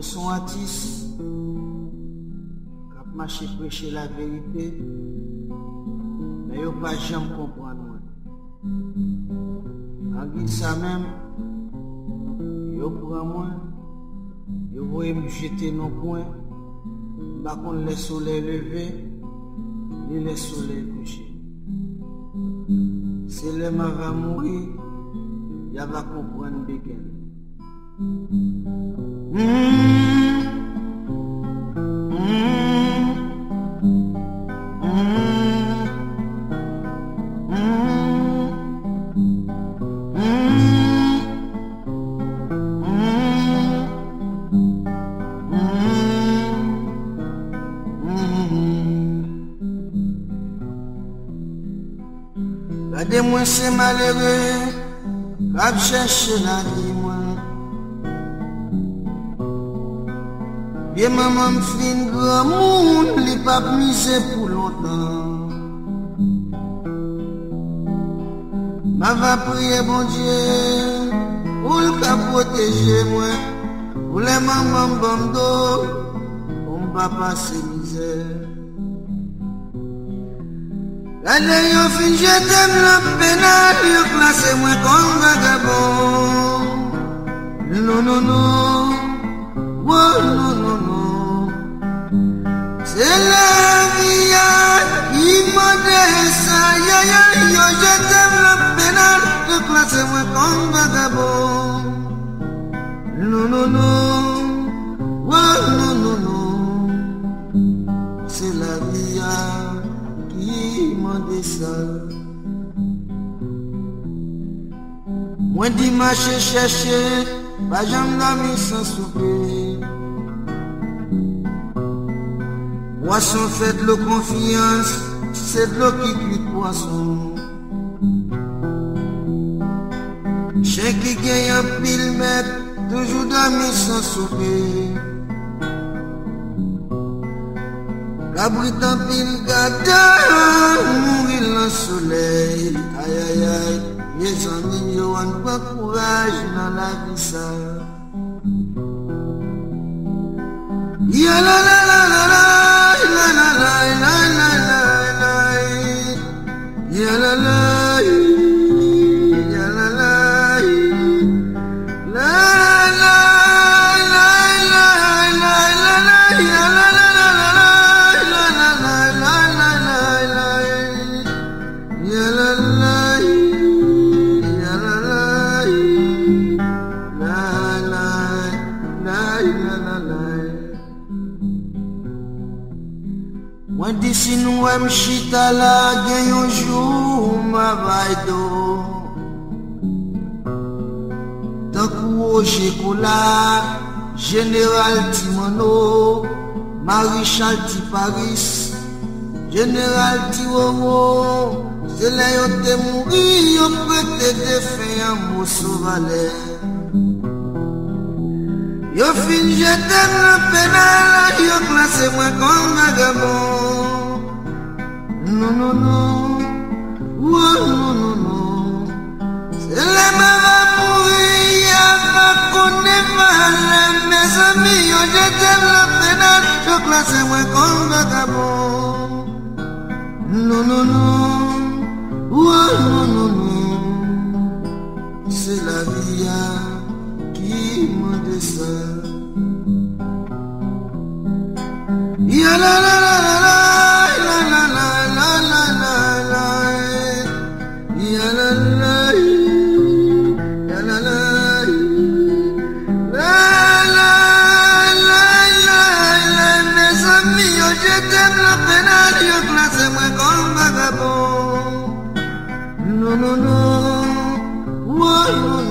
Moi, je suis un artiste qui marche et prêche la vérité, mais je ne peux pas jamais comprendre. En guise même, je prends moi, je vais me jeter dans le coin, je laisse le soleil lever, je laisse le soleil coucher. Si l'homme va mourir, il va comprendre moi c'est malheureux, quand je cherche la vie, moi. Bien maman me fait un grand monde, les papes misés pour longtemps. Ma va prier, bon Dieu, pour le cas protéger, moi. Pour les mamans, bon dos, on va passer misère. Allez, yo fin, je t'aime le pénal, yo classez moi comme vagabond. Non, non, non, oh, non, non, non. C'est la vie qui m'a dit ça, yo, yo, je t'aime le pénal, yo classez moi comme vagabond. Non, non, non, oh, non, non, non. C'est la vie qui m'a dit ça. Moi dis marcher chercher, pas jamais la vie sans souper. Poisson fait de l'eau confiance, c'est de l'eau qui cuit poisson. Chien qui gagne un pile mètre, toujours d'amis sans souper. Abri tant pile gâteau, mourir dans le soleil. Aïe aïe aïe, mes amis, yo n'ont pas courage dans la vie ça. Yo la la la la la la la la la la yo la la yo la la la la si nous aime chita la gagne un jour ma vaido tant qu'au chocolat général Timono maréchal ti Paris général ti Omo c'est là yo te mourir yo prête de faire un mot sauvalet yo fin je t'aime le pénal yo classez moi comme vagabond. Non, non, non, oh, non, non, non. C'est la maman mourir, avant qu'on est malade. Mes amis, oh, je t'aime la pénale, je classe moi comme vagabond. Non, non, non, oh, non, non, non. C'est la vie qui m'a dit ça. Ya la la la la la. No, no, no, oh, no, no.